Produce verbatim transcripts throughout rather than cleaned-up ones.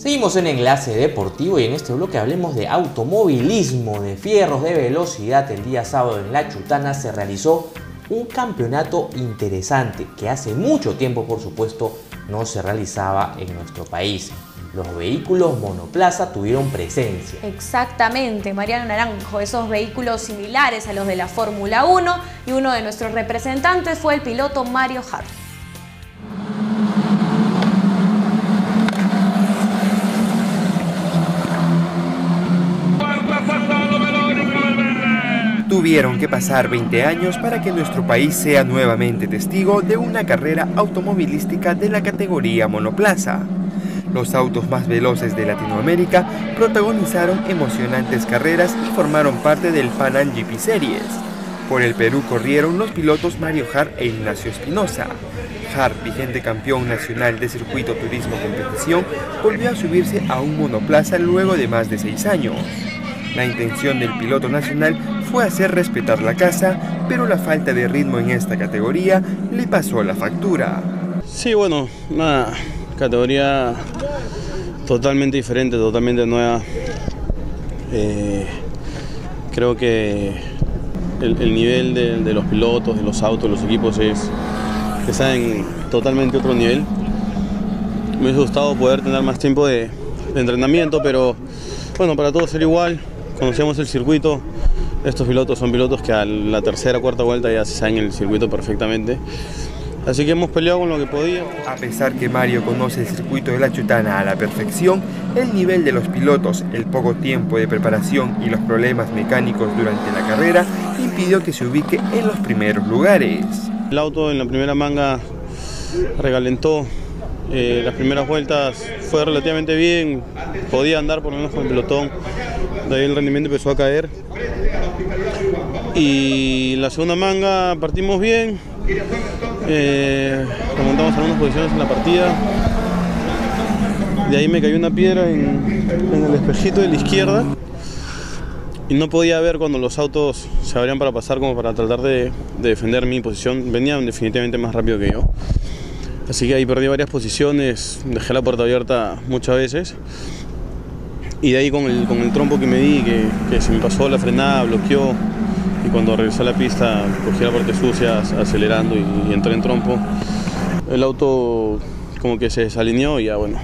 Seguimos en Enlace Deportivo y en este bloque hablemos de automovilismo, de fierros, de velocidad. El día sábado en La Chutana se realizó un campeonato interesante que hace mucho tiempo, por supuesto, no se realizaba en nuestro país. Los vehículos monoplaza tuvieron presencia. Exactamente, Mariano Naranjo, esos vehículos similares a los de la Fórmula uno, y uno de nuestros representantes fue el piloto Mario Hart. Tuvieron que pasar veinte años para que nuestro país sea nuevamente testigo de una carrera automovilística de la categoría monoplaza. Los autos más veloces de Latinoamérica protagonizaron emocionantes carreras y formaron parte del Panam G P Series. Por el Perú corrieron los pilotos Mario Hart e Ignacio Espinoza. Hart, vigente campeón nacional de Circuito Turismo Competición, volvió a subirse a un monoplaza luego de más de seis años. La intención del piloto nacional fue hacer respetar la casa, pero la falta de ritmo en esta categoría le pasó la factura. Sí, bueno, una categoría totalmente diferente, totalmente nueva. Eh, creo que el, el nivel de, de los pilotos, de los autos, de los equipos es que está en totalmente otro nivel. Me hubiese gustado poder tener más tiempo de, de entrenamiento, pero bueno, para todos era igual. Conocíamos el circuito. Estos pilotos son pilotos que a la tercera o cuarta vuelta ya se saben el circuito perfectamente. Así que hemos peleado con lo que podía. A pesar que Mario conoce el circuito de La Chutana a la perfección, el nivel de los pilotos, el poco tiempo de preparación y los problemas mecánicos durante la carrera impidió que se ubique en los primeros lugares. El auto en la primera manga recalentó. Eh, las primeras vueltas fue relativamente bien, podía andar por lo menos con el pelotón. De ahí el rendimiento empezó a caer. Y la segunda manga partimos bien, eh, remontamos algunas posiciones en la partida. De ahí me cayó una piedra en, en el espejito de la izquierda y no podía ver cuando los autos se abrían para pasar, como para tratar de, de defender mi posición. Venían definitivamente más rápido que yo, así que ahí perdí varias posiciones, dejé la puerta abierta muchas veces. Y de ahí con el, con el trompo que me di, que, que se me pasó la frenada, bloqueó. Y cuando regresé a la pista, cogí la parte sucia acelerando y, y entré en trompo. El auto como que se desalineó y ya, bueno,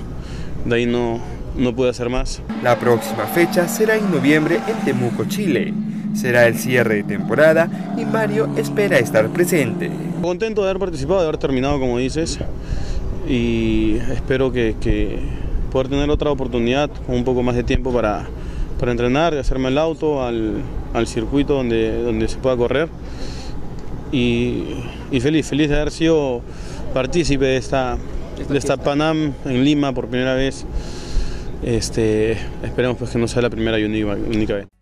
de ahí no, no pude hacer más. La próxima fecha será en noviembre en Temuco, Chile. Será el cierre de temporada y Mario espera estar presente. Contento de haber participado, de haber terminado, como dices. Y espero que, que poder tener otra oportunidad con un poco más de tiempo para, para entrenar, de hacerme el auto al... al circuito donde, donde se pueda correr, y, y feliz, feliz de haber sido partícipe de esta, de esta Panam en Lima por primera vez. Este, esperemos pues que no sea la primera y única, única vez.